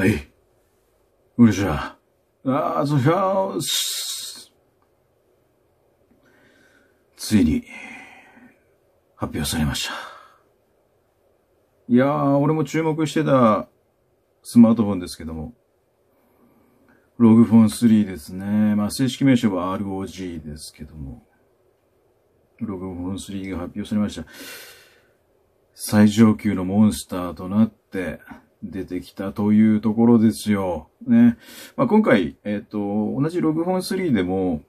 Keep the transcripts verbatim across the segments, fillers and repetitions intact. はい。うれしい。ああ、そりゃ、ついに、発表されました。いやー、俺も注目してたスマートフォンですけども、ログ フォンスリーですね。まあ、正式名称は アールオージー ですけども、ログ フォンスリーが発表されました。最上級のモンスターとなって出てきたというところですよ。ね。まあ、今回、えっと、同じログ フォンスリーでも、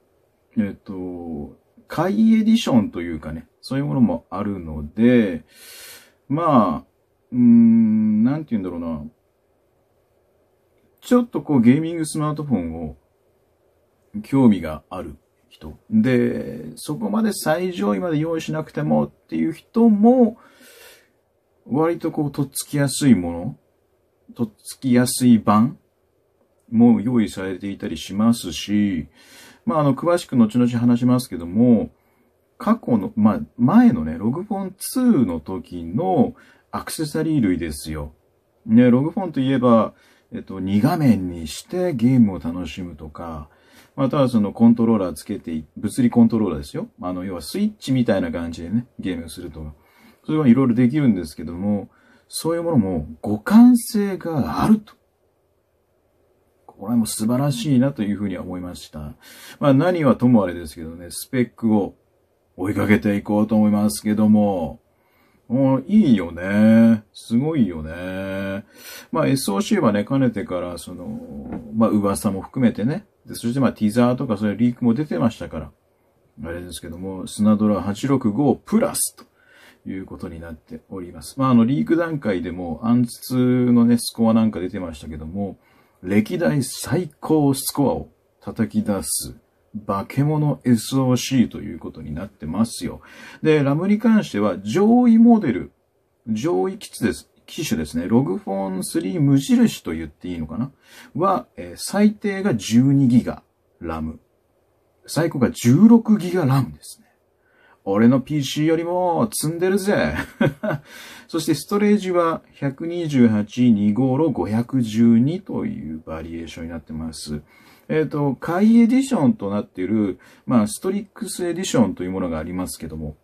えっと、怪異エディションというかね、そういうものもあるので、まあ、うーん、なんて言うんだろうな。ちょっとこうゲーミングスマートフォンを興味がある人。で、そこまで最上位まで用意しなくてもっていう人も、割とこうとっつきやすいもの、とっつきやすい版も用意されていたりしますし、まあ、あの、詳しく後々話しますけども、過去の、まあ、前のね、ログ フォン ツーの時のアクセサリー類ですよ。ね、ログフォンといえば、えっと、に画面にしてゲームを楽しむとか、またはそのコントローラーつけて、物理コントローラーですよ。あの、要はスイッチみたいな感じでね、ゲームをするとか。そういうのはいろいろできるんですけども、そういうものも互換性があると。これも素晴らしいなというふうには思いました。まあ何はともあれですけどね、スペックを追いかけていこうと思いますけども、もういいよね。すごいよね。まあ エスオーシー はね、かねてから、その、まあ噂も含めてね、でそしてまあティザーとかそういうリークも出てましたから、あれですけども、スナドラはちろくごプラスということになっております。まああのリーク段階でも、暗通のね、スコアなんか出てましたけども、歴代最高スコアを叩き出す化け物 エスオーシー ということになってますよ。で、ラムに関しては上位モデル、上位機種です。機種ですね。ログ フォン スリー無印と言っていいのかなは、えー、最低がじゅうにギガラム。最高がじゅうろくギガラムですね。俺の ピーシー よりも積んでるぜ。そしてストレージはいちにーはち、にごろく、ごいちにというバリエーションになってます。えっと、怪異エディションとなっている、まあ、ストリックスエディションというものがありますけども、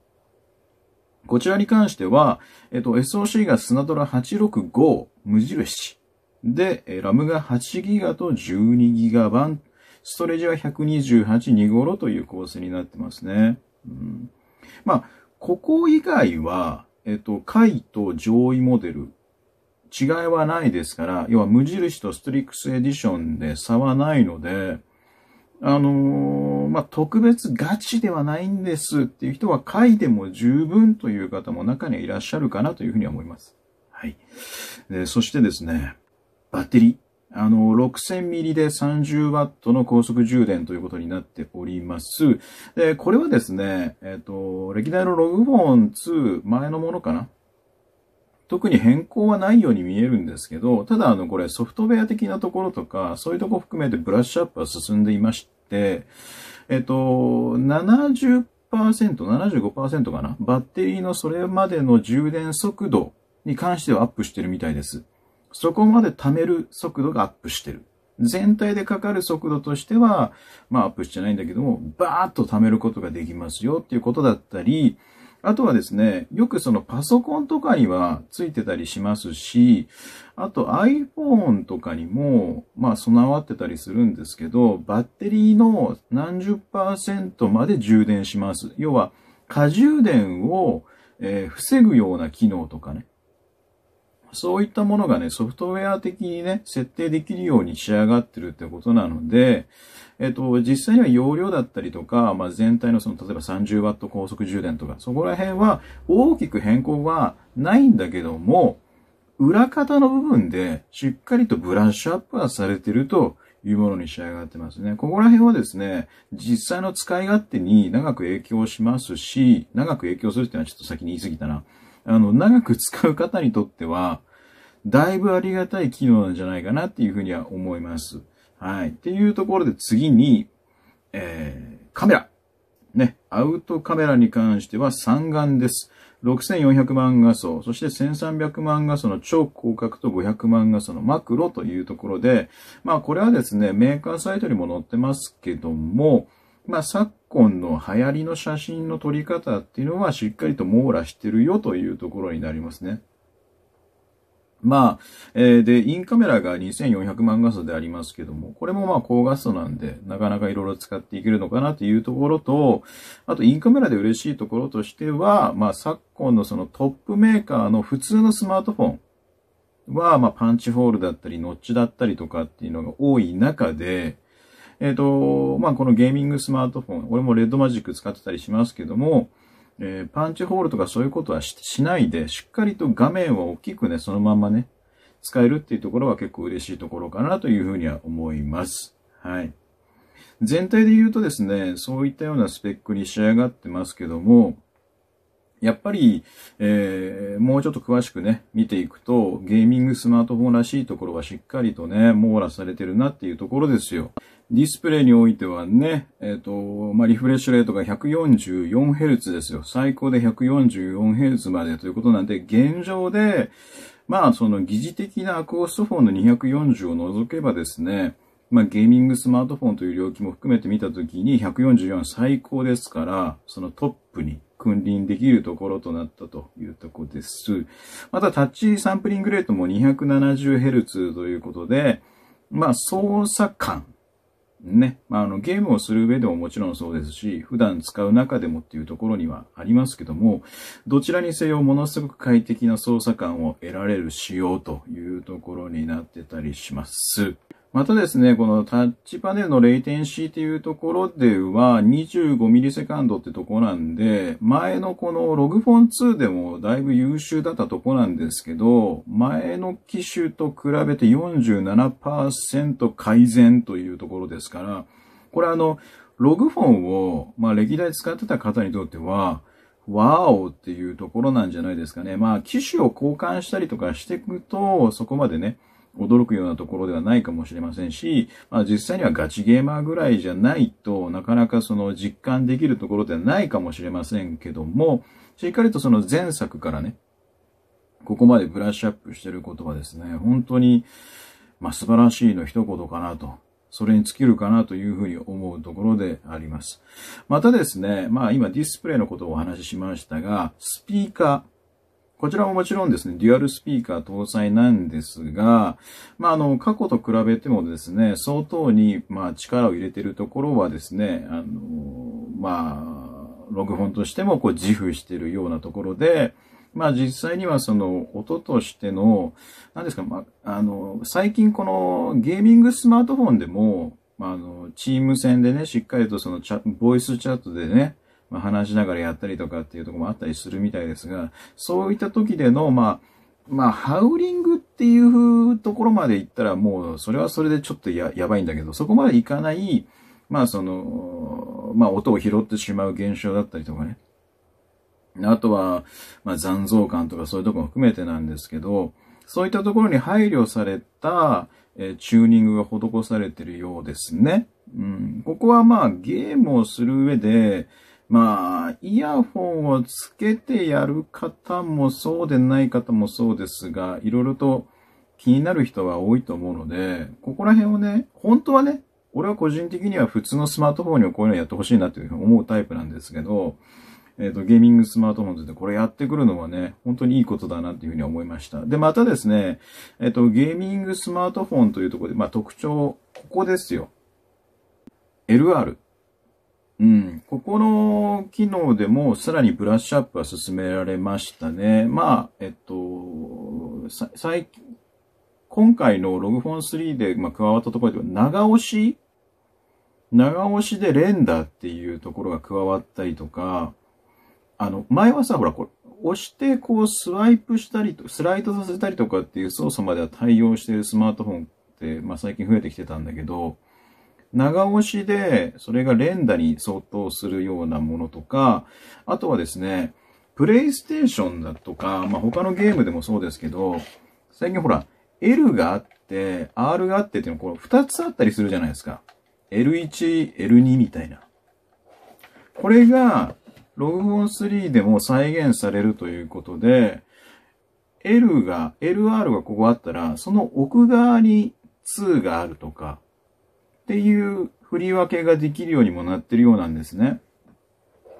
こちらに関しては、えっと、エスオーシー がスナドラはちろくご無印で、ラムが はちギガ と じゅうにギガ 版、ストレージはいちにーはち、にごろくという構成になってますね。うんまあ、ここ以外は、えっと、下位と上位モデル、違いはないですから、要は無印とストリックスエディションで差はないので、あのー、まあ、特別ガチではないんですっていう人は、下位でも十分という方も中にはいらっしゃるかなというふうには思います。はい。で、そしてですね、バッテリー。あの、ろくせんミリで さんじゅうワット の高速充電ということになっております。で、これはですね、えっと、歴代のログ フォン ツー前のものかな。特に変更はないように見えるんですけど、ただあの、これソフトウェア的なところとか、そういうところ含めてブラッシュアップは進んでいまして、えっと、ななじゅっパーセント、ななじゅうごパーセント かな。バッテリーのそれまでの充電速度に関してはアップしてるみたいです。そこまで貯める速度がアップしてる。全体でかかる速度としては、まあアップしてないんだけども、バーッと貯めることができますよっていうことだったり、あとはですね、よくそのパソコンとかにはついてたりしますし、あと iPhone とかにも、まあ備わってたりするんですけど、バッテリーの何十パーセントまで充電します。要は、過充電を、えー、防ぐような機能とかね。そういったものがね、ソフトウェア的にね、設定できるように仕上がってるってことなので、えっと、実際には容量だったりとか、まあ、全体のその、例えば さんじゅうワット 高速充電とか、そこら辺は大きく変更はないんだけども、裏方の部分でしっかりとブラッシュアップはされてるというものに仕上がってますね。ここら辺はですね、実際の使い勝手に長く影響しますし、長く影響するっていうのはちょっと先に言い過ぎたな。あの、長く使う方にとっては、だいぶありがたい機能なんじゃないかなっていうふうには思います。はい。っていうところで次に、えー、カメラ。ね、アウトカメラに関してはさん眼です。ろくせんよんひゃくまんがそ、そしてせんさんびゃくまんがその超広角とごひゃくまんがそのマクロというところで、まあこれはですね、メーカーサイトにも載ってますけども、まあ昨今の流行りの写真の撮り方っていうのはしっかりと網羅してるよというところになりますね。まあ、えー、で、インカメラがにせんよんひゃくまんがそでありますけども、これもまあ高画素なんで、なかなかいろいろ使っていけるのかなというところと、あとインカメラで嬉しいところとしては、まあ昨今のそのトップメーカーの普通のスマートフォンは、まあパンチホールだったり、ノッチだったりとかっていうのが多い中で、えっと、まあこのゲーミングスマートフォン、俺もRed Magic使ってたりしますけども、えー、パンチホールとかそういうことは し, しないで、しっかりと画面は大きくね、そのまんまね、使えるっていうところは結構嬉しいところかなというふうには思います。はい。全体で言うとですね、そういったようなスペックに仕上がってますけども、やっぱり、えー、もうちょっと詳しくね、見ていくと、ゲーミングスマートフォンらしいところはしっかりとね、網羅されてるなっていうところですよ。ディスプレイにおいてはね、えっと、まあ、リフレッシュレートが ひゃくよんじゅうよんヘルツ ですよ。最高で ひゃくよんじゅうよんヘルツ までということなんで、現状で、まあ、その疑似的なアコーストフォンのにひゃくよんじゅうを除けばですね、まあ、ゲーミングスマートフォンという領域も含めて見たときに、ひゃくよんじゅうよん最高ですから、そのトップに君臨できるところとなったというところです。また、タッチサンプリングレートも にひゃくななじゅうヘルツ ということで、まあ、操作感。ね。まあ、あの、ゲームをする上でももちろんそうですし、普段使う中でもっていうところにはありますけども、どちらにせよものすごく快適な操作感を得られる仕様というところになってたりします。またですね、このタッチパネルのレイテンシーというところでは にじゅうごミリセカンド ってとこなんで、前のこの ログ フォンツーでもだいぶ優秀だったとこなんですけど、前の機種と比べて よんじゅうななパーセント 改善というところですから、これあの、ログ フォンを、まあ歴代使ってた方にとっては、ワーオっていうところなんじゃないですかね。まあ機種を交換したりとかしていくと、そこまでね、驚くようなところではないかもしれませんし、まあ実際にはガチゲーマーぐらいじゃないとなかなかその実感できるところではないかもしれませんけども、しっかりとその前作からね、ここまでブラッシュアップしてることはですね、本当に、まあ素晴らしいの一言かなと、それに尽きるかなというふうに思うところであります。またですね、まあ今ディスプレイのことをお話ししましたが、スピーカー、こちらももちろんですね、デュアルスピーカー搭載なんですが、まあ、あの、過去と比べてもですね、相当に、まあ、力を入れているところはですね、あの、まあ、ログフォンとしても、こう、自負しているようなところで、まあ、実際にはその、音としての、何ですか、まあ、あの、最近この、ゲーミングスマートフォンでも、まあ、あの、チーム戦でね、しっかりとその、チャ、ボイスチャットでね、まあ話しながらやったりとかっていうところもあったりするみたいですが、そういった時での、まあ、まあ、ハウリングっていうところまでいったらもう、それはそれでちょっと や, やばいんだけど、そこまでいかない、まあその、まあ音を拾ってしまう現象だったりとかね。あとは、まあ残像感とかそういうところも含めてなんですけど、そういったところに配慮された、えー、チューニングが施されているようですね。うん。ここはまあゲームをする上で、まあ、イヤホンをつけてやる方もそうでない方もそうですが、いろいろと気になる人は多いと思うので、ここら辺をね、本当はね、俺は個人的には普通のスマートフォンにはこういうのやってほしいなというふうに思うタイプなんですけど、えっと、ゲーミングスマートフォンとしてこれやってくるのはね、本当にいいことだなというふうに思いました。で、またですね、えっと、ゲーミングスマートフォンというところで、まあ特徴、ここですよ。エルアール。うん。ここの機能でもさらにブラッシュアップは進められましたね。まあ、えっと、最近、今回のログフォンスリーで、まあ、加わったところでは長押し長押しで連打っていうところが加わったりとか、あの、前はさ、ほら、これ、押してこうスワイプしたりと、スライドさせたりとかっていう操作までは対応しているスマートフォンって、まあ、最近増えてきてたんだけど、長押しで、それが連打に相当するようなものとか、あとはですね、PlayStation だとか、まあ、他のゲームでもそうですけど、最近ほら、L があって、アール があってっていうのこうふたつあったりするじゃないですか。エルワン、エルツー みたいな。これが、ログフォンスリーでも再現されるということで、L が、エルアール がここあったら、その奥側にツーがあるとか、っていう振り分けができるようにもなってるようなんですね。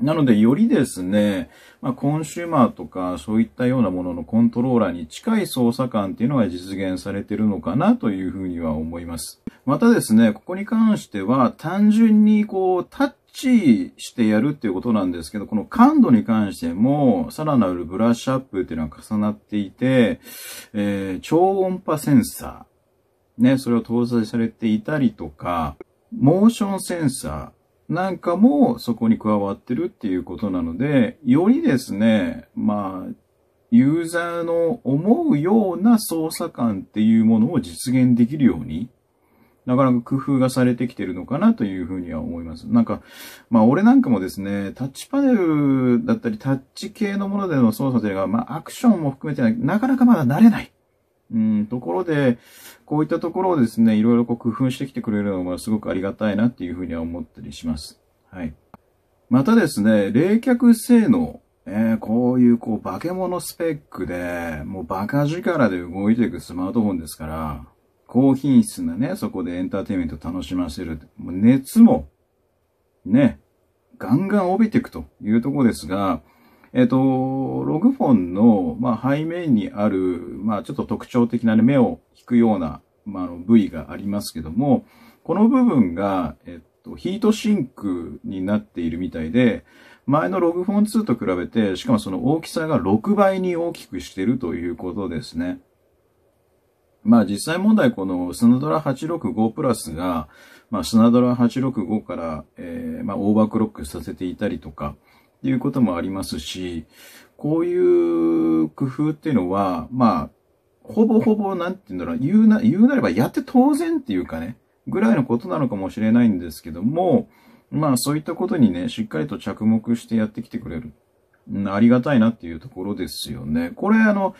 なので、よりですね、まあ、コンシューマーとか、そういったようなもののコントローラーに近い操作感っていうのが実現されてるのかなというふうには思います。またですね、ここに関しては、単純にこう、タッチしてやるっていうことなんですけど、この感度に関しても、さらなるブラッシュアップっていうのは重なっていて、えー、超音波センサー、ね、それを搭載されていたりとか、モーションセンサー、なんかもそこに加わってるっていうことなので、よりですね、まあ、ユーザーの思うような操作感っていうものを実現できるように、なかなか工夫がされてきてるのかなというふうには思います。なんか、まあ俺なんかもですね、タッチパネルだったりタッチ系のものでの操作というのが、まあアクションも含めてなかなかまだ慣れない。うん、ところで、こういったところをですね、いろいろこう工夫してきてくれるのがすごくありがたいなっていうふうには思ったりします。はい。またですね、冷却性能。えー、こういうこう化け物スペックで、もうバカ力で動いていくスマートフォンですから、高品質なね、そこでエンターテインメントを楽しませる。もう熱も、ね、ガンガン帯びていくというところですが、えっと、ログフォンの、まあ、背面にある、まあ、ちょっと特徴的な、ね、目を引くような、まあ、あの部位がありますけども、この部分が、えっと、ヒートシンクになっているみたいで、前のログフォンツーと比べて、しかもその大きさがろくばいに大きくしているということですね。まあ、実際問題、このスナドラはちろくごプラスが、まあ、スナドラはちろくごから、えー、まあ、オーバークロックさせていたりとか、いうこともありますし、こういう工夫っていうのは、まあ、ほぼほぼ、なんて言うんだろう、言うな、言うなればやって当然っていうかね、ぐらいのことなのかもしれないんですけども、まあそういったことにね、しっかりと着目してやってきてくれる。うん、ありがたいなっていうところですよね。これあの、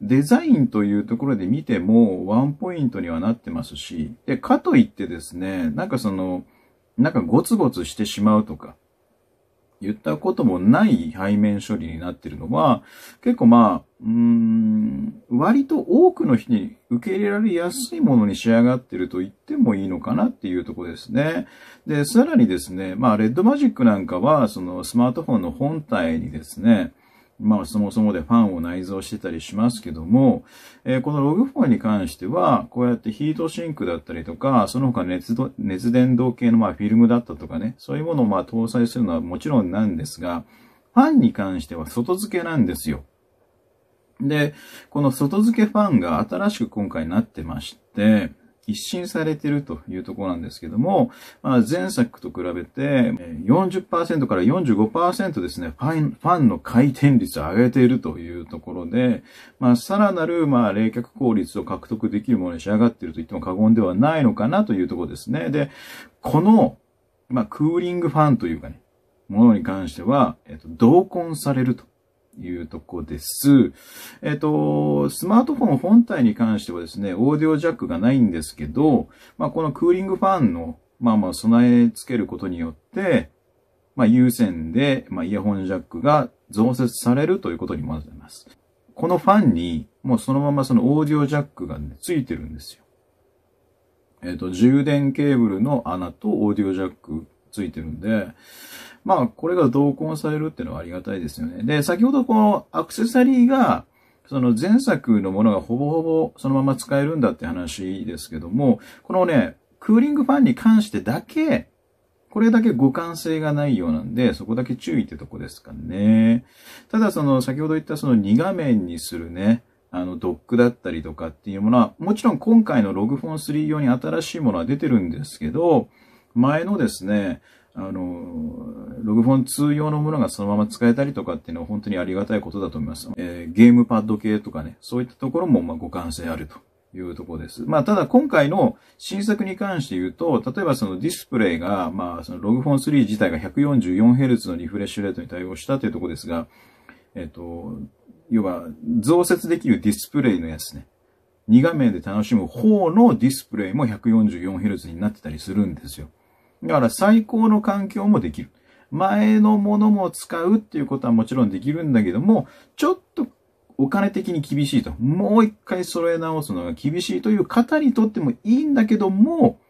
デザインというところで見てもワンポイントにはなってますし、で、かといってですね、なんかその、なんかゴツゴツしてしまうとか、言ったこともない背面処理になっているのは、結構まあ、うーん、割と多くの人に受け入れられやすいものに仕上がっていると言ってもいいのかなっていうところですね。で、さらにですね、まあ、レッドマジックなんかは、そのスマートフォンの本体にですね、まあ、そもそもでファンを内蔵してたりしますけども、えー、このログフォンに関しては、こうやってヒートシンクだったりとか、その他熱ど、熱伝導系のまあフィルムだったとかね、そういうものをまあ搭載するのはもちろんなんですが、ファンに関しては外付けなんですよ。で、この外付けファンが新しく今回なってまして、一新されているというところなんですけども、まあ、前作と比べて よんじゅっパーセント から よんじゅうごパーセント ですね、ファン、ファンの回転率を上げているというところで、まあ、さらなる、まあ、冷却効率を獲得できるものに仕上がっていると言っても過言ではないのかなというところですね。で、この、まあ、クーリングファンというかね、ものに関しては、えっと、同梱されると。いうとこです。えっと、スマートフォン本体に関してはですね、オーディオジャックがないんですけど、まあこのクーリングファンの、まあまあ備え付けることによって、まあ有線で、まあイヤホンジャックが増設されるということにもなっています。このファンに、もうそのままそのオーディオジャックがね、ついてるんですよ。えっと、充電ケーブルの穴とオーディオジャックついてるんで、まあ、これが同梱されるっていうのはありがたいですよね。で、先ほどこのアクセサリーが、その前作のものがほぼほぼそのまま使えるんだって話ですけども、このね、クーリングファンに関してだけ、これだけ互換性がないようなんで、そこだけ注意ってとこですかね。ただその先ほど言ったそのに画面にするね、あのドックだったりとかっていうものは、もちろん今回のログフォンスリー用に新しいものは出てるんですけど、前のですね、あの、ログフォンツー用のものがそのまま使えたりとかっていうのは本当にありがたいことだと思います。えー、ゲームパッド系とかね、そういったところもまあ互換性あるというところです。まあただ今回の新作に関して言うと、例えばそのディスプレイが、まあそのログフォンスリー自体が ひゃくよんじゅうよんヘルツ のリフレッシュレートに対応したというところですが、えっと、要は増設できるディスプレイのやつね、に画面で楽しむ方のディスプレイも ひゃくよんじゅうよんヘルツ になってたりするんですよ。だから最高の環境もできる。前のものも使うっていうことはもちろんできるんだけども、ちょっとお金的に厳しいと。もう一回揃え直すのが厳しいという方にとってもいいんだけども、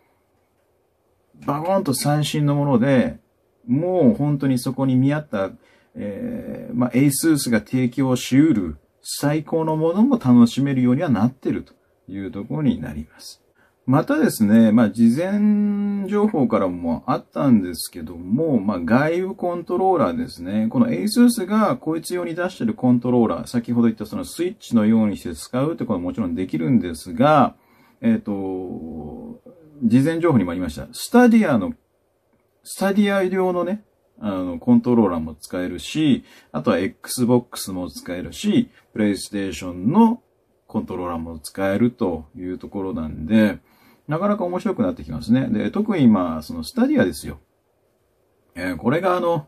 バゴンと最新のもので、もう本当にそこに見合った、えー、まあ、エースース が提供し得る最高のものも楽しめるようにはなってるというところになります。またですね、まあ、事前情報からもあったんですけども、まあ、外部コントローラーですね。この エースース がこいつ用に出してるコントローラー、先ほど言ったそのスイッチのようにして使うってことはもちろんできるんですが、えっと、事前情報にもありました。スタディアの、スタディア用のね、あの、コントローラーも使えるし、あとは エックスボックス も使えるし、PlayStation のコントローラーも使えるというところなんで、なかなか面白くなってきますね。で、特に今、そのスタディアですよ。えー、これがあの、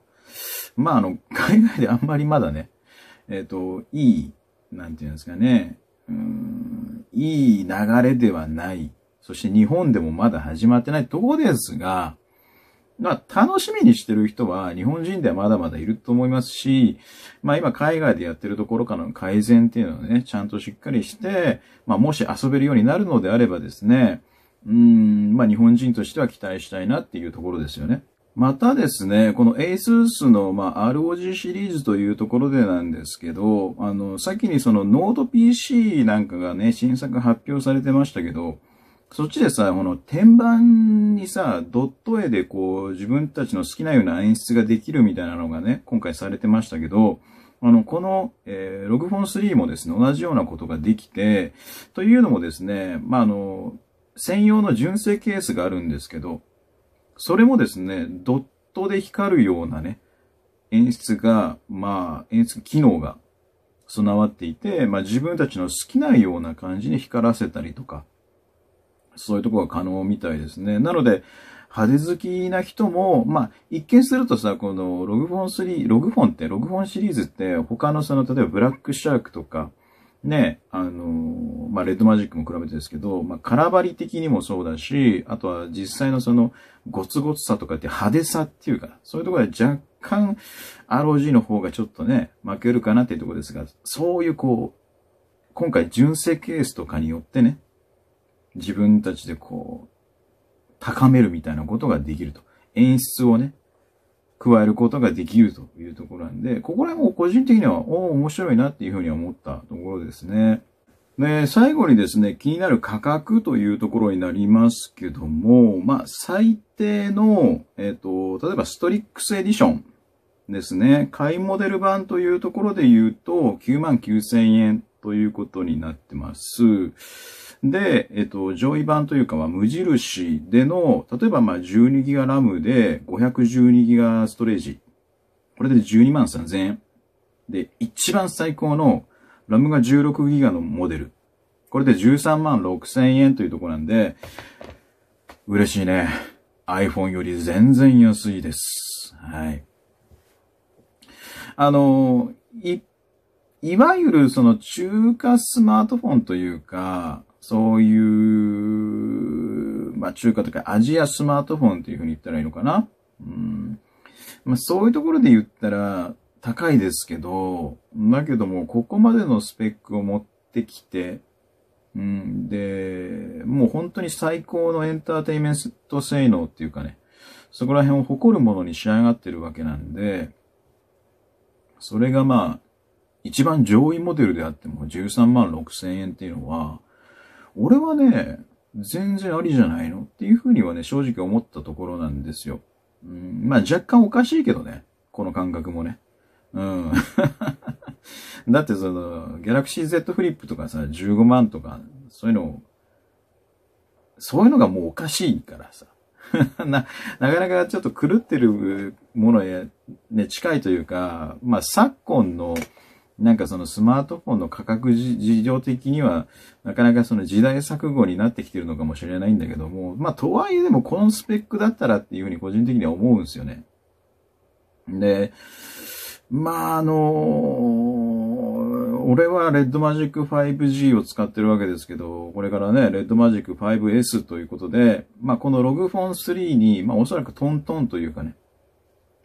まあ、あの、海外であんまりまだね、えっと、いい、なんていうんですかね、うーん、いい流れではない。そして日本でもまだ始まってないとこですが、まあ、楽しみにしてる人は日本人ではまだまだいると思いますし、まあ今海外でやってるところからの改善っていうのをね、ちゃんとしっかりして、まあもし遊べるようになるのであればですね、うーん、まあ日本人としては期待したいなっていうところですよね。またですね、この エースース の、まあ、アールオージー シリーズというところでなんですけど、あの、先にそのノート ピーシー なんかがね、新作発表されてましたけど、そっちでさ、この天板にさ、ドット絵でこう、自分たちの好きなような演出ができるみたいなのがね、今回されてましたけど、あの、この、えー、ログフォンスリー もですね、同じようなことができて、というのもですね、まあ、あの、専用の純正ケースがあるんですけど、それもですね、ドットで光るようなね、演出が、まあ、演出機能が備わっていて、まあ、自分たちの好きなような感じに光らせたりとか、そういうところが可能みたいですね。なので、派手好きな人も、まあ、一見するとさ、このログフォンスリー、ログフォンって、ログフォンシリーズって、他のその、例えばブラックシャークとか、ね、あの、まあ、レッドマジックも比べてですけど、まあ、カラバリ的にもそうだし、あとは実際のその、ゴツゴツさとかって派手さっていうか、そういうところで若干、アールオージー の方がちょっとね、負けるかなっていうところですが、そういうこう、今回純正ケースとかによってね、自分たちでこう、高めるみたいなことができると。演出をね、加えることができるというところなんで、ここら辺も個人的には、おー、面白いなっていうふうに思ったところですね。で、最後にですね、気になる価格というところになりますけども、まあ、最低の、えっと、例えばストリックスエディションですね、買いモデル版というところで言うと、きゅうまんきゅうせんえんということになってます。で、えっと、上位版というか、まあ、無印での、例えば、まあ、じゅうにギガ ラムで ごひゃくじゅうにギガ ストレージ。これでじゅうにまんさんぜんえん。で、一番最高の、ラムが じゅうろくギガ のモデル。これでじゅうさんまんろくせんえんというところなんで、嬉しいね。iPhone より全然安いです。はい。あの、い、いわゆるその中華スマートフォンというか、そういう、まあ中華とかアジアスマートフォンというふうに言ったらいいのかな。うん。まあそういうところで言ったら高いですけど、だけどもここまでのスペックを持ってきて、うん、で、もう本当に最高のエンターテインメント性能っていうかね、そこら辺を誇るものに仕上がってるわけなんで、それがまあ、一番上位モデルであってもじゅうさんまんろくせんえんっていうのは、俺はね、全然ありじゃないのっていうふうにはね、正直思ったところなんですよ。うん、まあ若干おかしいけどね。この感覚もね。うん。だってその、ギャラクシーゼットフリップとかさ、じゅうごまんとか、そういうの、そういうのがもうおかしいからさ。な、なかなかちょっと狂ってるものへ、ね、近いというか、まあ昨今の、なんかそのスマートフォンの価格事情的には、なかなかその時代錯誤になってきてるのかもしれないんだけども、まあとはいえでもこのスペックだったらっていうふうに個人的には思うんですよね。で、まああのー、俺はレッドマジックファイブジー を使ってるわけですけど、これからね、レッドマジックファイブエス ということで、まあこのログフォンスリーに、まあおそらくトントンというかね、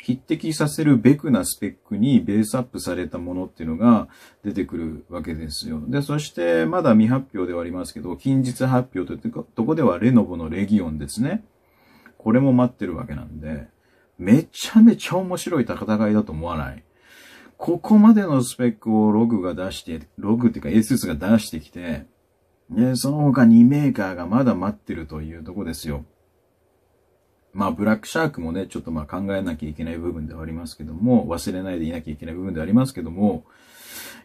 匹敵させるべくなスペックにベースアップされたものっていうのが出てくるわけですよ。で、そしてまだ未発表ではありますけど、近日発表といったとこではレノボのレギオンですね。これも待ってるわけなんで、めちゃめちゃ面白い戦いだと思わない。ここまでのスペックをログが出して、ログっていうか エスエス が出してきて、ね、その他にメーカーがまだ待ってるというとこですよ。まあ、ブラックシャークもね、ちょっとまあ考えなきゃいけない部分ではありますけども、忘れないでいなきゃいけない部分ではありますけども、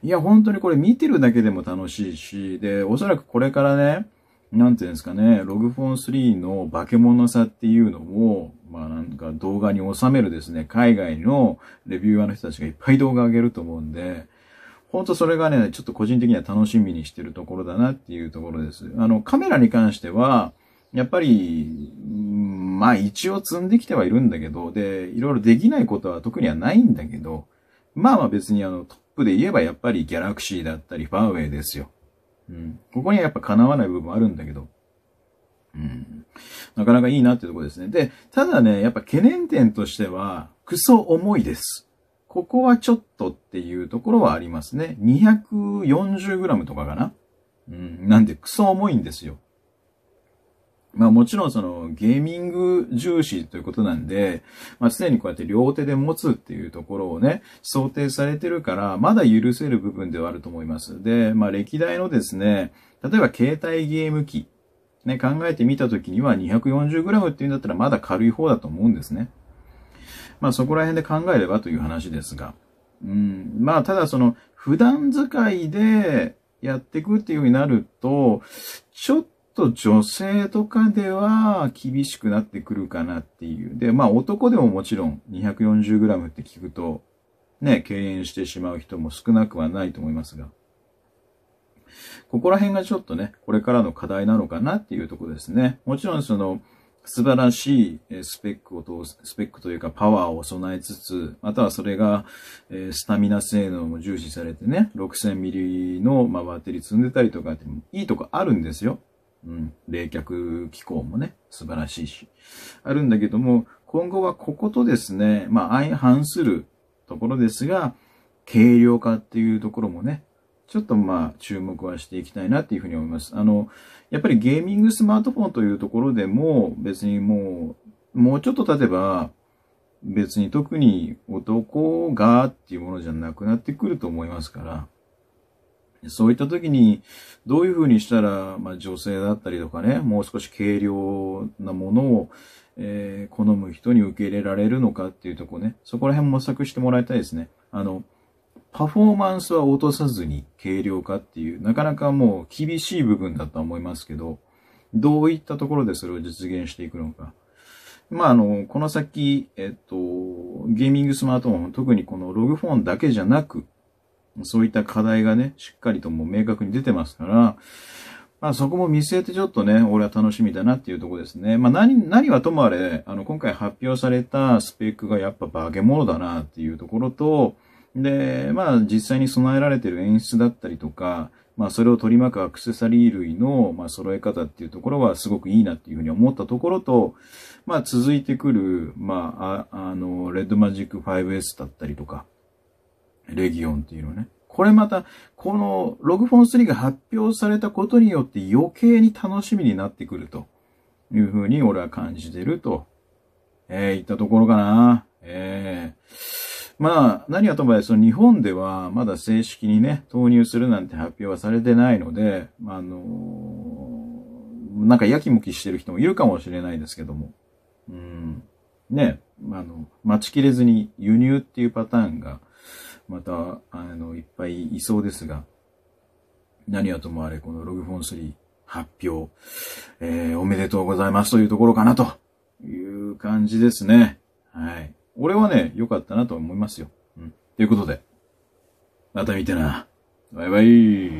いや、本当にこれ見てるだけでも楽しいし、で、おそらくこれからね、なんていうんですかね、ログフォンスリーの化け物さっていうのを、まあなんか動画に収めるですね、海外のレビューアーの人たちがいっぱい動画上げると思うんで、本当それがね、ちょっと個人的には楽しみにしてるところだなっていうところです。あの、カメラに関しては、やっぱり、まあ一応積んできてはいるんだけど、で、いろいろできないことは特にはないんだけど、まあまあ別にあのトップで言えばやっぱりギャラクシーだったりファーウェイですよ。うん。ここにはやっぱかなわない部分もあるんだけど、うん。なかなかいいなっていうところですね。で、ただね、やっぱ懸念点としては、クソ重いです。ここはちょっとっていうところはありますね。にひゃくよんじゅうグラム とかかな。うん。なんでクソ重いんですよ。まあもちろんそのゲーミング重視ということなんで、まあ常にこうやって両手で持つっていうところをね、想定されてるから、まだ許せる部分ではあると思います。で、まあ歴代のですね、例えば携帯ゲーム機、ね、考えてみたときには にひゃくよんじゅうグラム っていうんだったらまだ軽い方だと思うんですね。まあそこら辺で考えればという話ですが。うん、まあただその普段使いでやっていくっていうようになると、ちょっと女性とかでは厳しくなってくるかなっていう。で、まあ男でももちろん にひゃくよんじゅうグラム って聞くとね、敬遠してしまう人も少なくはないと思いますが。ここら辺がちょっとね、これからの課題なのかなっていうところですね。もちろんその素晴らしいスペックを通す、スペックというかパワーを備えつつ、またはそれがスタミナ性能も重視されてね、ろくせんミリアンペア のまあバッテリー積んでたりとかっていいとこあるんですよ。うん。冷却機構もね、素晴らしいし。あるんだけども、今後はこことですね、まあ相反するところですが、軽量化っていうところもね、ちょっとまあ注目はしていきたいなっていうふうに思います。あの、やっぱりゲーミングスマートフォンというところでも、別にもう、もうちょっと経てば、別に特に男がっていうものじゃなくなってくると思いますから、そういった時に、どういう風にしたら、まあ女性だったりとかね、もう少し軽量なものを、えー、好む人に受け入れられるのかっていうとこね、そこら辺模索してもらいたいですね。あの、パフォーマンスは落とさずに軽量化っていう、なかなかもう厳しい部分だとは思いますけど、どういったところでそれを実現していくのか。まあ、あの、この先、えっと、ゲーミングスマートフォン、特にこのログフォンだけじゃなく、そういった課題がね、しっかりともう明確に出てますから、まあそこも見据えてちょっとね、俺は楽しみだなっていうところですね。まあ何、何はともあれ、あの今回発表されたスペックがやっぱ化け物だなっていうところと、で、まあ実際に備えられてる演出だったりとか、まあそれを取り巻くアクセサリー類のまあ揃え方っていうところはすごくいいなっていうふうに思ったところと、まあ続いてくる、まあ、あ、あの、Red Magic ファイブエス だったりとか、レギオンっていうのね。これまた、このログフォンスリーが発表されたことによって余計に楽しみになってくるというふうに俺は感じてると、えー、言ったところかな。えー、まあ、何はともあれ、その日本ではまだ正式にね、投入するなんて発表はされてないので、あのー、なんかやきもきしてる人もいるかもしれないですけども。うん。ね、あの、待ちきれずに輸入っていうパターンが、また、あの、いっぱいいそうですが、何はともあれ、このログフォンスリー発表、えー、おめでとうございますというところかなという感じですね。はい。俺はね、良かったなと思いますよ。うん。ということで、また見てな。バイバイ。